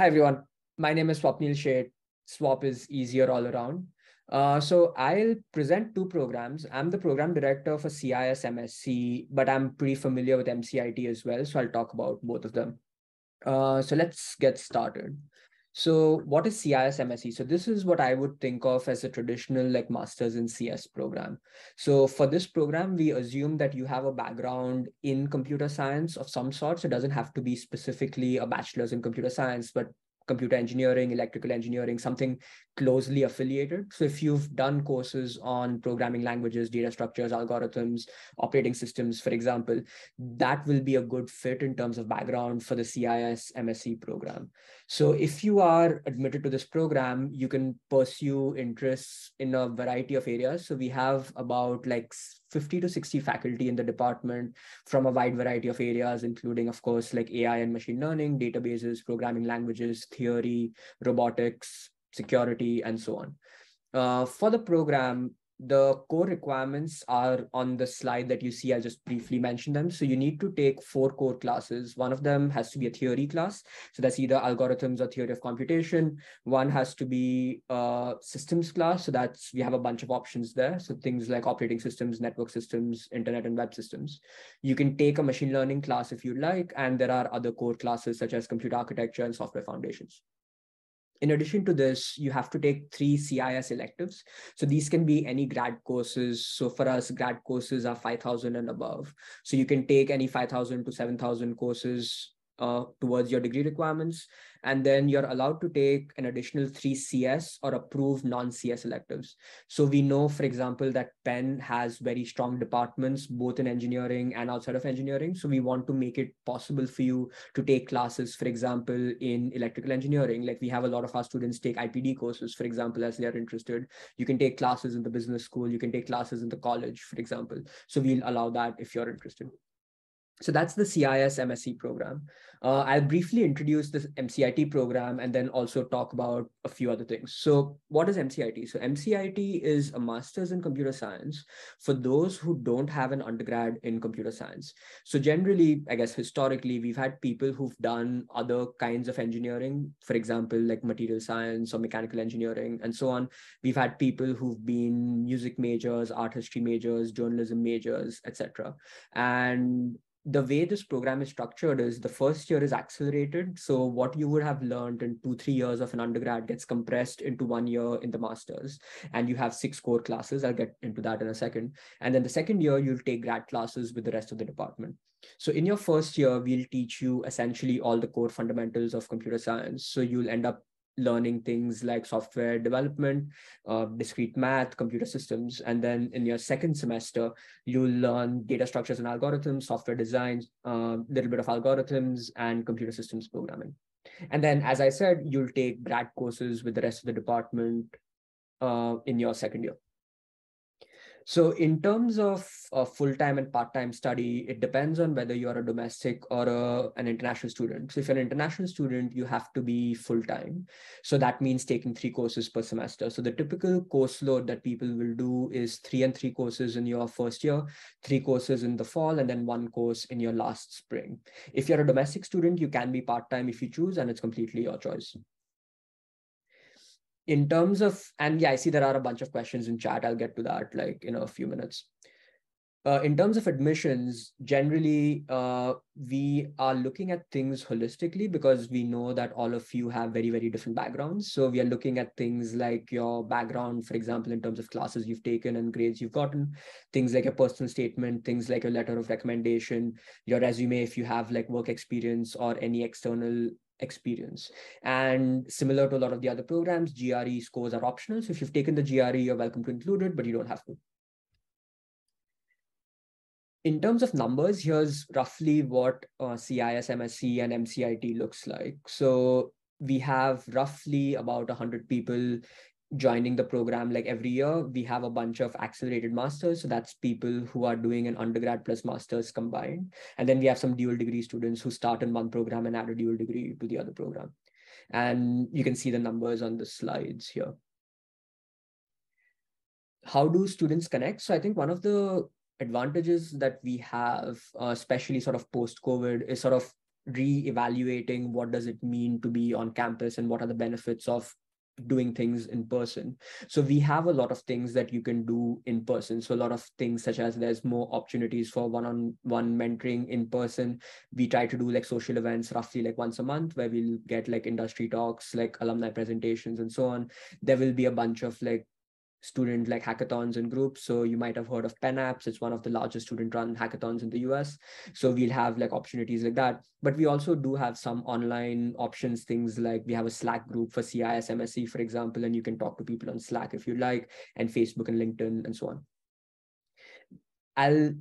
Hi, everyone. My name is Swapneel Shah. Swap is easier all around. So I'll present two programs. I'm the program director for CIS MSE, but I'm pretty familiar with MCIT as well. So I'll talk about both of them. So let's get started. So what is CIS MSE? So this is what I would think of as a traditional like master's in CS program. So for this program, we assume that you have a background in computer science of some sort. So it doesn't have to be specifically a bachelor's in computer science, but computer engineering, electrical engineering, something closely affiliated. So if you've done courses on programming languages, data structures, algorithms, operating systems, for example, that will be a good fit in terms of background for the CIS MSE program. So if you are admitted to this program, you can pursue interests in a variety of areas. So we have about like 50 to 60 faculty in the department from a wide variety of areas, including, of course, like AI and machine learning, databases, programming languages, theory, robotics, security, and so on. For the program, the core requirements are on the slide that you see. I just briefly mentioned them. So you need to take 4 core classes. One of them has to be a theory class. So that's either algorithms or theory of computation. One has to be a systems class. So that's, we have a bunch of options there. So things like operating systems, network systems, internet and web systems. You can take a machine learning class if you like. And there are other core classes such as computer architecture and software foundations. In addition to this, you have to take 3 CIS electives. So these can be any grad courses. So for us, grad courses are 5,000 and above. So you can take any 5,000 to 7,000 courses towards your degree requirements. And then you're allowed to take an additional 3 CS or approved non-CS electives. So we know, for example, that Penn has very strong departments, both in engineering and outside of engineering. So we want to make it possible for you to take classes, for example, in electrical engineering. Like we have a lot of our students take IPD courses, for example, as they are interested. You can take classes in the business school. You can take classes in the college, for example. So we'll allow that if you're interested. So that's the CIS MSE program. I'll briefly introduce this MCIT program and then also talk about a few other things. So what is MCIT? So MCIT is a master's in computer science for those who don't have an undergrad in computer science. So generally, I guess historically, we've had people who've done other kinds of engineering, for example, like material science or mechanical engineering and so on. We've had people who've been music majors, art history majors, journalism majors, etc. And the way this program is structured is the first year is accelerated. So what you would have learned in 2-3 years of an undergrad gets compressed into 1 year in the master's. And you have 6 core classes. I'll get into that in a second. And then the second year, you'll take grad classes with the rest of the department. So in your first year, we'll teach you essentially all the core fundamentals of computer science. So you'll end up learning things like software development, discrete math, computer systems. And then in your second semester, you'll learn data structures and algorithms, software design, little bit of algorithms and computer systems programming. And then, as I said, you'll take grad courses with the rest of the department in your second year. So in terms of full-time and part-time study, it depends on whether you're a domestic or an international student. So if you're an international student, you have to be full-time. So that means taking 3 courses per semester. So the typical course load that people will do is 3 and 3 courses in your first year, 3 courses in the fall, and then 1 course in your last spring. If you're a domestic student, you can be part-time if you choose, and it's completely your choice. In terms of, and yeah, I see there are a bunch of questions in chat. I'll get to that like in a few minutes. In terms of admissions, generally, we are looking at things holistically because we know that all of you have very, very different backgrounds. So we are looking at things like your background, for example, in terms of classes you've taken and grades you've gotten, things like your personal statement, things like your letter of recommendation, your resume, if you have like work experience or any external experience. And similar to a lot of the other programs, GRE scores are optional. So if you've taken the GRE, you're welcome to include it, but you don't have to. In terms of numbers, here's roughly what CIS, MSE, and MCIT looks like. So we have roughly about 100 people joining the program like every year. We have a bunch of accelerated masters. So that's people who are doing an undergrad plus masters combined. And then we have some dual degree students who start in one program and add a dual degree to the other program. And you can see the numbers on the slides here. How do students connect? So I think one of the advantages that we have, especially sort of post-COVID, is sort of re-evaluating what does it mean to be on campus and what are the benefits of doing things in person. So we have a lot of things that you can do in person. So a lot of things such as there's more opportunities for one-on-one mentoring in person. We try to do like social events roughly like once a month where we'll get like industry talks, like alumni presentations and so on. There will be a bunch of like student like hackathons and groups. So you might have heard of PenApps. It's one of the largest student run hackathons in the US. So we'll have like opportunities like that. But we also do have some online options, things like we have a Slack group for CIS MSE, for example, and you can talk to people on Slack if you like, and Facebook and LinkedIn and so on. I'll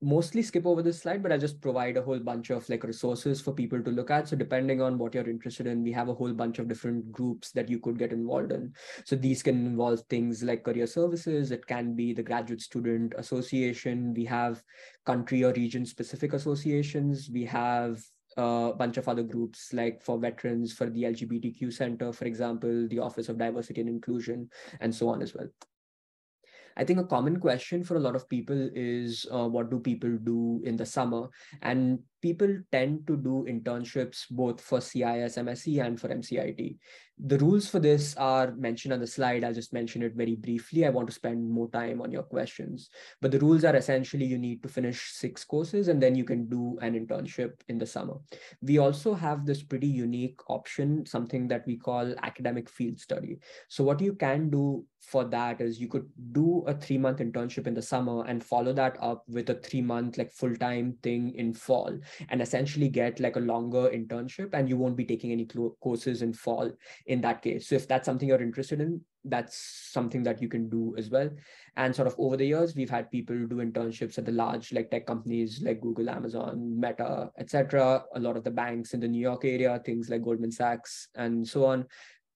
mostly skip over this slide, but I just provide a whole bunch of like resources for people to look at. So depending on what you're interested in, we have a whole bunch of different groups that you could get involved in. So these can involve things like career services. It can be the graduate student association. We have country or region specific associations. We have a bunch of other groups like for veterans, for the LGBTQ Center, for example, the Office of Diversity and Inclusion, and so on as well. I think a common question for a lot of people is what do people do in the summer? And people tend to do internships both for CIS MSE and for MCIT. The rules for this are mentioned on the slide. I'll just mention it very briefly. I want to spend more time on your questions. But the rules are essentially you need to finish 6 courses and then you can do an internship in the summer. We also have this pretty unique option, something that we call academic field study. So what you can do for that is you could do a 3-month internship in the summer and follow that up with a 3-month like full-time thing in fall, and essentially get like a longer internship, and you won't be taking any courses in fall in that case. So if that's something you're interested in, that's something that you can do as well. And sort of over the years, we've had people do internships at the large like tech companies like Google, Amazon, Meta, etc. A lot of the banks in the New York area, things like Goldman Sachs and so on,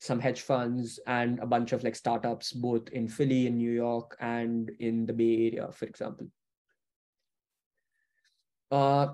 some hedge funds and a bunch of like startups, both in Philly, in New York and in the Bay Area, for example.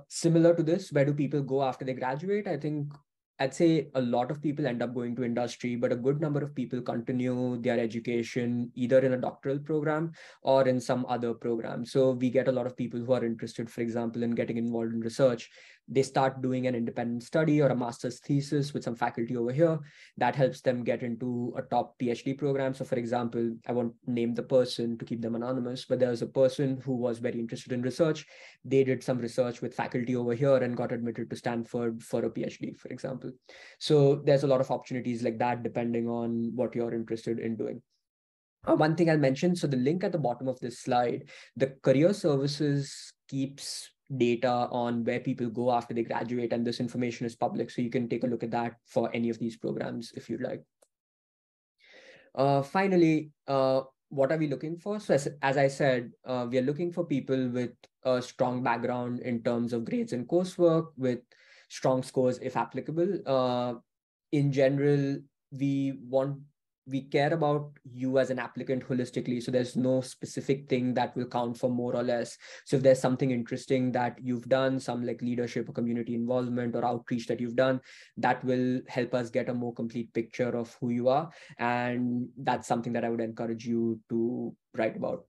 Similar to this, where do people go after they graduate? I think I'd say a lot of people end up going to industry, but a good number of people continue their education either in a doctoral program or in some other program. So we get a lot of people who are interested, for example, in getting involved in research. They start doing an independent study or a master's thesis with some faculty over here. That helps them get into a top PhD program. So for example, I won't name the person to keep them anonymous, but there's a person who was very interested in research. They did some research with faculty over here and got admitted to Stanford for a PhD, for example. So there's a lot of opportunities like that, depending on what you're interested in doing. One thing I'll mention, so the link at the bottom of this slide, the career services keeps data on where people go after they graduate, and this information is public, so you can take a look at that for any of these programs if you'd like. Finally, what are we looking for? So as I said, we are looking for people with a strong background in terms of grades and coursework, with strong scores if applicable. In general, we care about you as an applicant holistically. So there's no specific thing that will count for more or less. So if there's something interesting that you've done, some like leadership or community involvement or outreach that you've done, that will help us get a more complete picture of who you are. And that's something that I would encourage you to write about.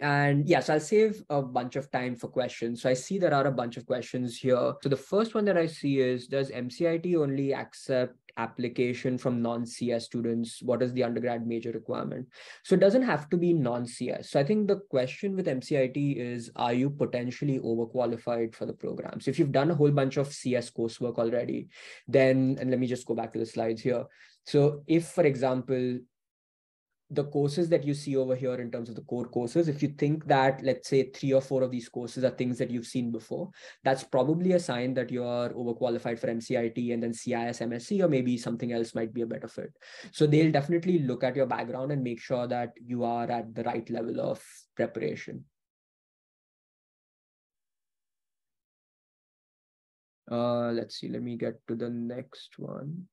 And yes, I'll save a bunch of time for questions. So I see there are a bunch of questions here. So the first one that I see is, does MCIT only accept application from non-CS students? What is the undergrad major requirement? So it doesn't have to be non-CS. So I think the question with MCIT is, are you potentially overqualified for the program? So if you've done a whole bunch of CS coursework already, then, and let me just go back to the slides here. So if, for example, the courses that you see over here in terms of the core courses, if you think that, let's say, 3 or 4 of these courses are things that you've seen before, that's probably a sign that you're overqualified for MCIT, and then CIS MSE or maybe something else might be a better fit. So they'll definitely look at your background and make sure that you are at the right level of preparation. Let's see, let me get to the next one.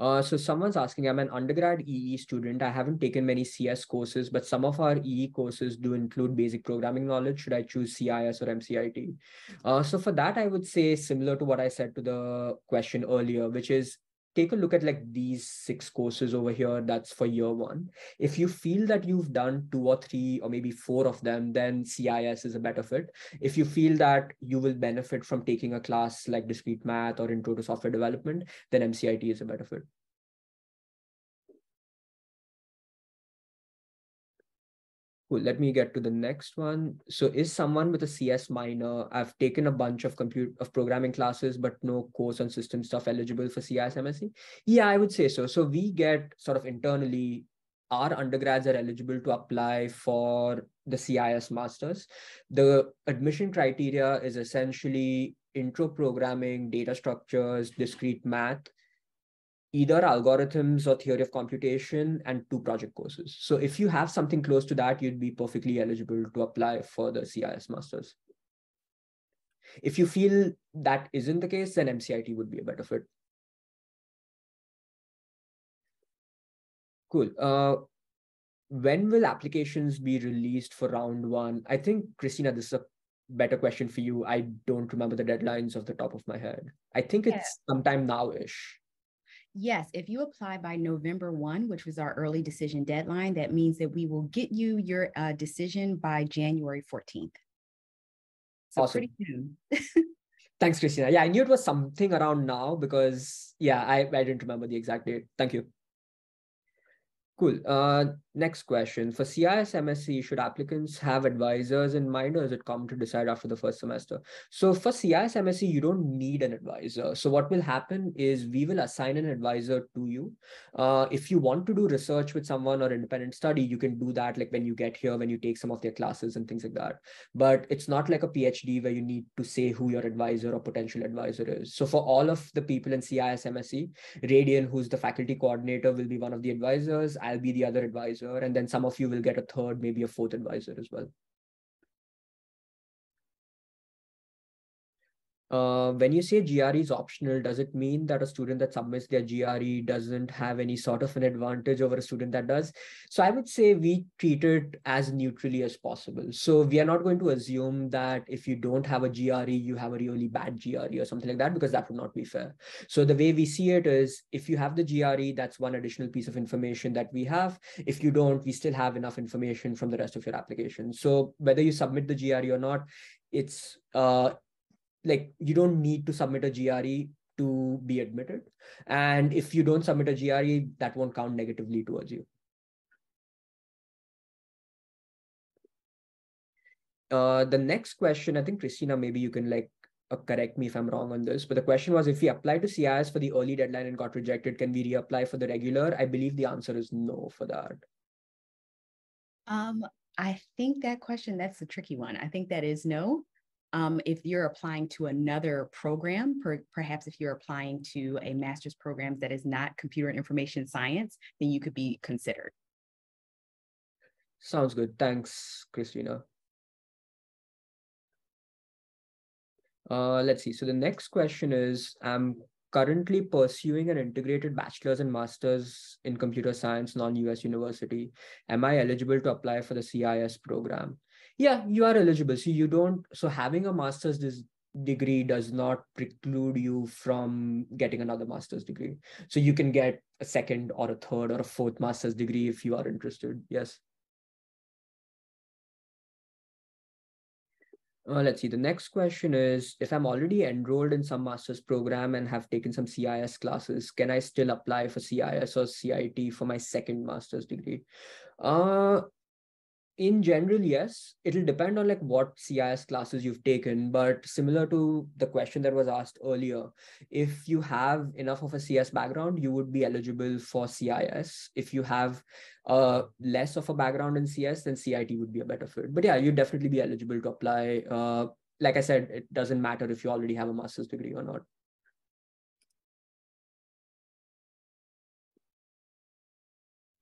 So someone's asking, I'm an undergrad EE student. I haven't taken many CS courses, but some of our EE courses do include basic programming knowledge. Should I choose CIS or MCIT? So for that, I would say similar to what I said to the question earlier, which is take a look at like these 6 courses over here. That's for year one. If you feel that you've done 2 or 3 or maybe 4 of them, then CIS is a better fit. If you feel that you will benefit from taking a class like discrete math or intro to software development, then MCIT is a better fit. Cool. Let me get to the next one. So is someone with a CS minor, I've taken a bunch of programming classes, but no course on system stuff, eligible for CIS MSE? Yeah, I would say so. So we get sort of internally, our undergrads are eligible to apply for the CIS masters. The admission criteria is essentially intro programming, data structures, discrete math, either algorithms or theory of computation, and 2 project courses. So if you have something close to that, you'd be perfectly eligible to apply for the CIS masters. If you feel that isn't the case, then MCIT would be a better fit. Cool. When will applications be released for round one? I think, Christina, this is a better question for you. I don't remember the deadlines off the top of my head. I think it's sometime now-ish. Yes, if you apply by November 1, which was our early decision deadline, that means that we will get you your decision by January 14th. So awesome. Pretty soon. Thanks, Christina. Yeah, I knew it was something around now because, yeah, I didn't remember the exact date. Thank you. Cool. Next question. For CIS MSE, should applicants have advisors in mind, or is it common to decide after the first semester? So for CIS MSE, you don't need an advisor. So what will happen is we will assign an advisor to you. If you want to do research with someone or independent study, you can do that like when you get here, when you take some of their classes and things like that. But it's not like a PhD where you need to say who your advisor or potential advisor is. So for all of the people in CIS MSE, Radian, who's the faculty coordinator, will be one of the advisors. I'll be the other advisor, and then some of you will get a 3rd, maybe a 4th advisor as well. When you say GRE is optional, does it mean that a student that submits their GRE doesn't have any sort of an advantage over a student that does? So I would say we treat it as neutrally as possible. So we are not going to assume that if you don't have a GRE, you have a really bad GRE or something like that, because that would not be fair. So the way we see it is, if you have the GRE, that's one additional piece of information that we have. If you don't, we still have enough information from the rest of your application. So whether you submit the GRE or not, it's like you don't need to submit a GRE to be admitted. And if you don't submit a GRE, that won't count negatively towards you. The next question, I think, Christina, maybe you can like correct me if I'm wrong on this, but the question was, if we apply to CIS for the early deadline and got rejected, can we reapply for the regular? I believe the answer is no for that. I think that question, that's a tricky one. I think that is no. If you're applying to another program, perhaps if you're applying to a master's program that is not computer and information science, then you could be considered. Sounds good. Thanks, Christina. Let's see. So the next question is, I'm currently pursuing an integrated bachelor's and master's in computer science, non-US university. Am I eligible to apply for the CIS program? Yeah, you are eligible. So you don't, so having a master's degree does not preclude you from getting another master's degree. So you can get a 2nd or a 3rd or a 4th master's degree if you are interested. Yes. Let's see. The next question is, if I'm already enrolled in some master's program and have taken some CIS classes, can I still apply for CIS or CIT for my 2nd master's degree? In general, yes. It'll depend on like what CIS classes you've taken, but similar to the question that was asked earlier, if you have enough of a CS background, you would be eligible for CIS. If you have less of a background in CS, then CIT would be a better fit. But yeah, you'd definitely be eligible to apply. Like I said, it doesn't matter if you already have a master's degree or not.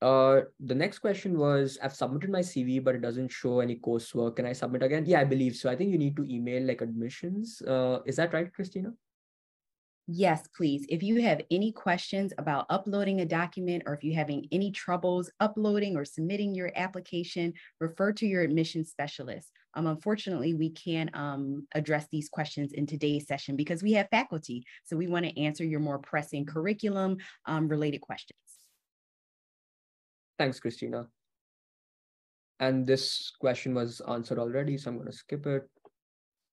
The next question was, I've submitted my CV, but it doesn't show any coursework. Can I submit again? Yeah, I believe so. I think you need to email like admissions. Is that right, Christina? Yes, please. If you have any questions about uploading a document, or if you're having any troubles uploading or submitting your application, refer to your admissions specialist. Unfortunately, we can't address these questions in today's session because we have faculty. So we want to answer your more pressing curriculum related questions. Thanks, Christina. And this question was answered already, so I'm going to skip it.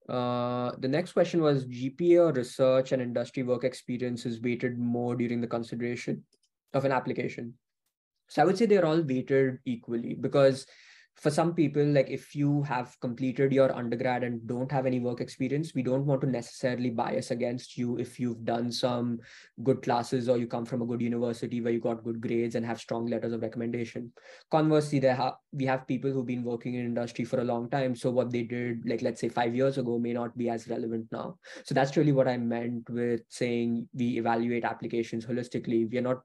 The next question was, GPA or research and industry work experience is weighted more during the consideration of an application. So I would say they're all weighted equally, because for some people, like if you have completed your undergrad and don't have any work experience, we don't want to necessarily bias against you if you've done some good classes or you come from a good university where you got good grades and have strong letters of recommendation. Conversely, we have people who've been working in industry for a long time. So what they did, like let's say 5 years ago, may not be as relevant now. So that's really what I meant with saying we evaluate applications holistically. We are not,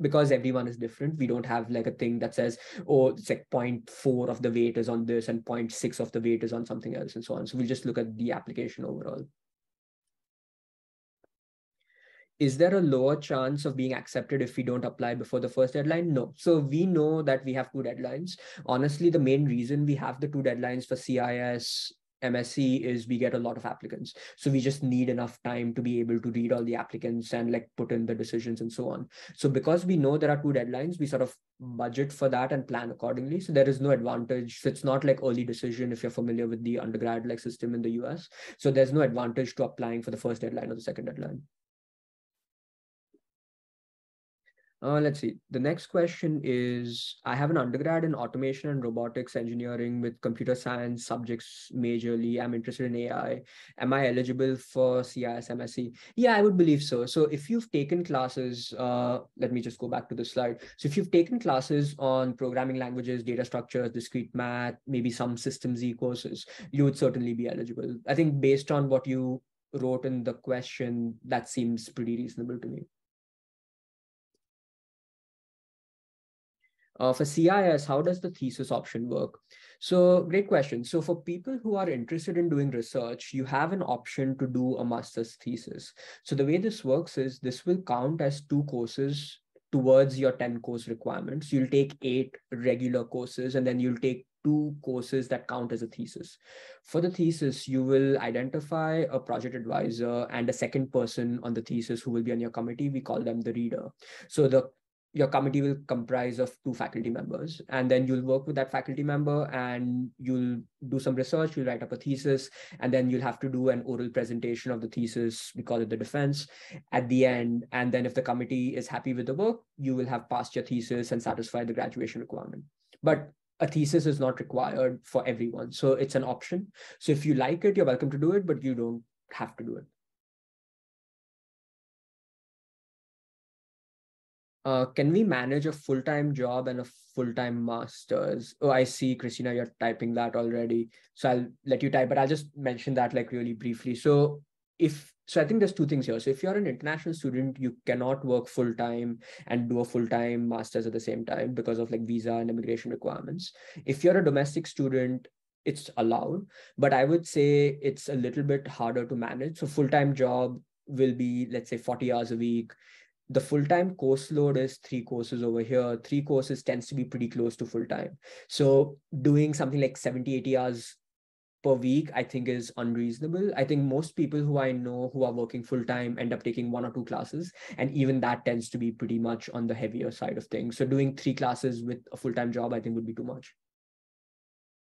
because everyone is different, we don't have like a thing that says, oh, it's like 0.4 of the weight is on this and 0.6 of the weight is on something else and so on. So we'll just look at the application overall. Is there a lower chance of being accepted if we don't apply before the first deadline? No. So we know that we have two deadlines. Honestly, the main reason we have the two deadlines for CIS MSE is we get a lot of applicants. So we just need enough time to be able to read all the applicants and like put in the decisions and so on. So because we know there are two deadlines, we sort of budget for that and plan accordingly. So there is no advantage. So it's not like early decision if you're familiar with the undergrad like system in the US. So there's no advantage to applying for the first deadline or the second deadline. Let's see. The next question is, I have an undergrad in automation and robotics engineering with computer science subjects majorly. I'm interested in AI. Am I eligible for CIS MSE? Yeah, I would believe so. So if you've taken classes, let me just go back to the slide. So if you've taken classes on programming languages, data structures, discrete math, maybe some systems-y courses, you would certainly be eligible. I think based on what you wrote in the question, that seems pretty reasonable to me. For CIS, how does the thesis option work? So great question. So for people who are interested in doing research, you have an option to do a master's thesis. So the way this works is this will count as 2 courses towards your 10 course requirements. You'll take 8 regular courses and then you'll take 2 courses that count as a thesis. For the thesis, you will identify a project advisor and a second person on the thesis who will be on your committee. We call them the reader. So your committee will comprise of 2 faculty members, and then you'll work with that faculty member and you'll do some research, you'll write up a thesis, and then you'll have to do an oral presentation of the thesis, we call it the defense, at the end. And then if the committee is happy with the work, you will have passed your thesis and satisfied the graduation requirement. But a thesis is not required for everyone. So it's an option. So if you like it, you're welcome to do it, but you don't have to do it. Can we manage a full-time job and a full-time master's? Oh, I see, Christina, you're typing that already. So I'll let you type, but I'll just mention that like really briefly. So I think there's 2 things here. So if you're an international student, you cannot work full-time and do a full-time master's at the same time because of like visa and immigration requirements. If you're a domestic student, it's allowed, but I would say it's a little bit harder to manage. So full-time job will be, let's say, 40 hours a week. The full-time course load is 3 courses over here. 3 courses tends to be pretty close to full-time. So doing something like 70, 80 hours per week, I think is unreasonable. I think most people who I know who are working full-time end up taking 1 or 2 classes. And even that tends to be pretty much on the heavier side of things. So doing 3 classes with a full-time job, I think would be too much.